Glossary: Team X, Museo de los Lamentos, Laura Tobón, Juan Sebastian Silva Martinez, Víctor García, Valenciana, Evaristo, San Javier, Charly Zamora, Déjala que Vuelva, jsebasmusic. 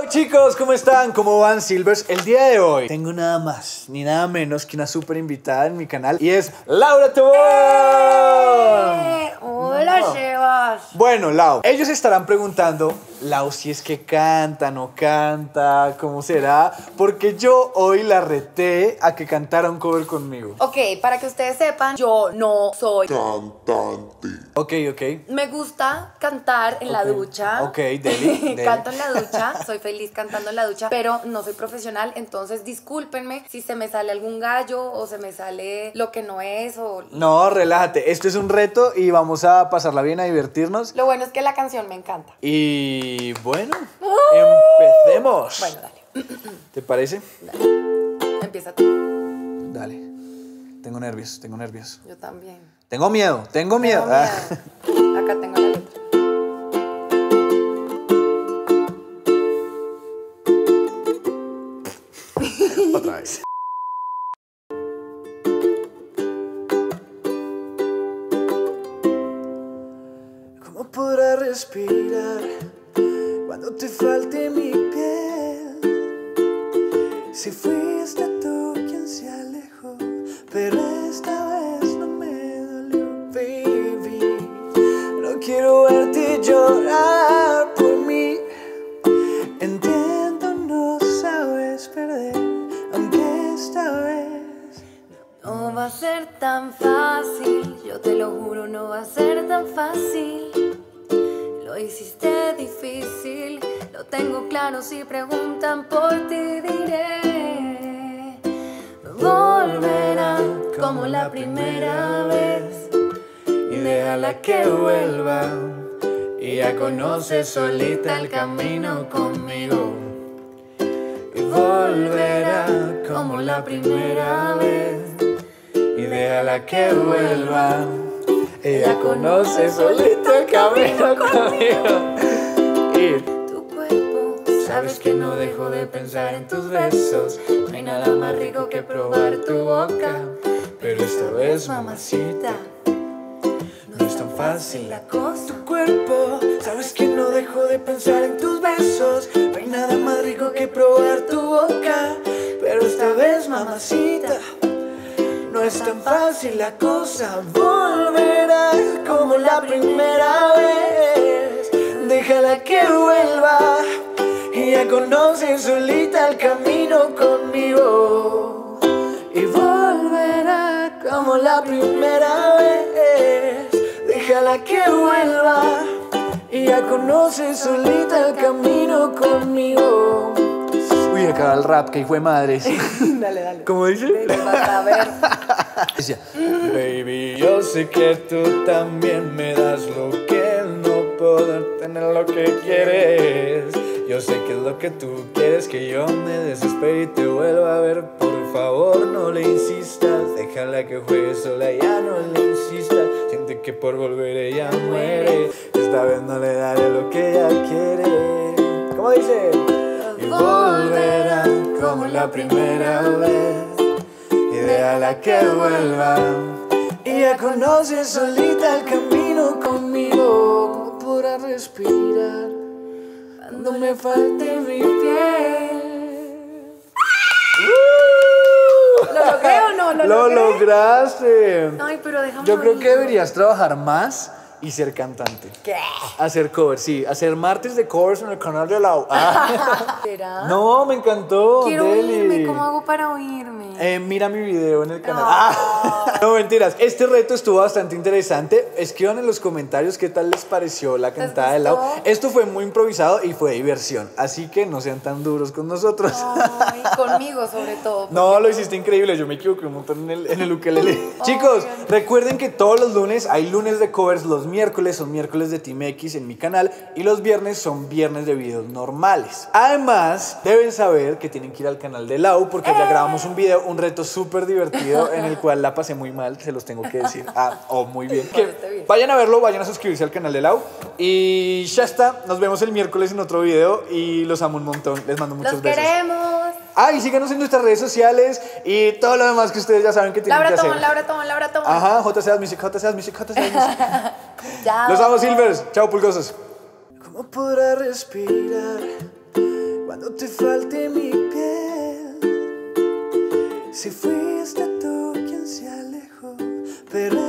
Hello chicos, ¿cómo están? ¿Cómo van, Silvers? El día de hoy tengo nada más ni nada menos que una súper invitada en mi canal y es Laura Tobón. Hola, Sebas. Bueno, Lau, ellos estarán preguntando, Lau, si es que canta, no canta, ¿cómo será? Porque yo hoy la reté a que cantara un cover conmigo. Ok, para que ustedes sepan, yo no soy cantante. Ok. Me gusta cantar en la ducha. Ok, deli. Canto en la ducha, soy feliz cantando en la ducha, pero no soy profesional, entonces discúlpenme si se me sale algún gallo o se me sale lo que no es o... No, relájate, esto es un reto y vamos a pasarla bien, a divertirnos. Lo bueno es que la canción me encanta. Y bueno, empecemos. Bueno, dale. ¿Te parece? Dale. Empieza tú. Dale. Tengo nervios, tengo nervios. Yo también. Tengo miedo, tengo miedo. Acá tengo la letra. Otra vez. ¿Cómo podrá respirar cuando te falte mi piel? Si fuiste tú quien se alejó, pero esta vez no me dolió, baby. No quiero verte llorar por mí. Entiendo, no sabes perder, aunque esta vez no va a ser tan fácil. Yo te lo juro, no va a ser tan fácil. Lo hiciste difícil, lo tengo claro, si preguntan por ti diré. Volverá como la primera vez y déjala que vuelva. Y ya conoce solita el camino conmigo. Y volverá como la primera vez y déjala que vuelva. Ella conoce solita el camino conmigo. Y tu cuerpo, sabes que no dejo de pensar en tus besos. No hay nada más rico que probar tu boca. Pero esta vez, mamacita, no es tan fácil la cosa. Tu cuerpo, sabes que no dejo de pensar en tus besos. No hay nada más rico que probar tu boca. Pero esta vez, mamacita, no es tan fácil la cosa. Volverá como la primera vez. Déjala que vuelva. Ella conoce solita el camino conmigo. Y volverá como la primera vez. Déjala que vuelva. Ella conoce solita el camino conmigo. Uy, acaba el rap, que hijo de madres. Dale. ¿Cómo dice? Vas a ver. Baby, yo sé que tú también me das lo que no puedo tener, lo que quieres. Yo sé que es lo que tú quieres, que yo me desespere y te vuelva a ver. Por favor, no le insistas. Déjala que juegue sola, ya no le insistas. Siente que por volver ella muere. Esta vez no le daré lo que ella quiere. ¿Cómo dice? Volverá como la primera vez y déjala que vuelva. Ella conoce solita el camino conmigo. Como podrá respirar cuando me falte mi piel. ¿Lo logré o no? ¿Lo lograste? Ay, pero déjame. Yo creo que deberías trabajar más y ser cantante. ¿Qué? Hacer covers, sí. Hacer martes de covers en el canal de Lau. ¿Será? No, me encantó. Quiero oírme. ¿Cómo hago para oírme? Mira mi video en el canal. No, mentiras. Este reto estuvo bastante interesante. Escriban en los comentarios qué tal les pareció la cantada de Lau. Esto fue muy improvisado y fue diversión. Así que no sean tan duros con nosotros. Y conmigo sobre todo. No, lo hiciste increíble. Yo me equivoqué un montón en el ukelele. Chicos, recuerden que todos los lunes hay lunes de covers. Los miércoles son miércoles de Team X en mi canal y los viernes son viernes de videos normales. Además, deben saber que tienen que ir al canal de Lau porque ya grabamos un video, un reto súper divertido en el cual la pasé muy mal, se los tengo que decir. Muy bien. Vayan a verlo, vayan a suscribirse al canal de Lau y ya está. Nos vemos el miércoles en otro video y los amo un montón. Les mando muchos besos. ¡Los queremos! Y síganos en nuestras redes sociales y todo lo demás que ustedes ya saben que tienen que hacer. Laura Tobón. Ajá, jsebasmusic. Los amo, Silvers. Chao, pulgosos. ¿Cómo podrá respirar? cuando te falte mi piel, si fuiste tú quien se alejó, pero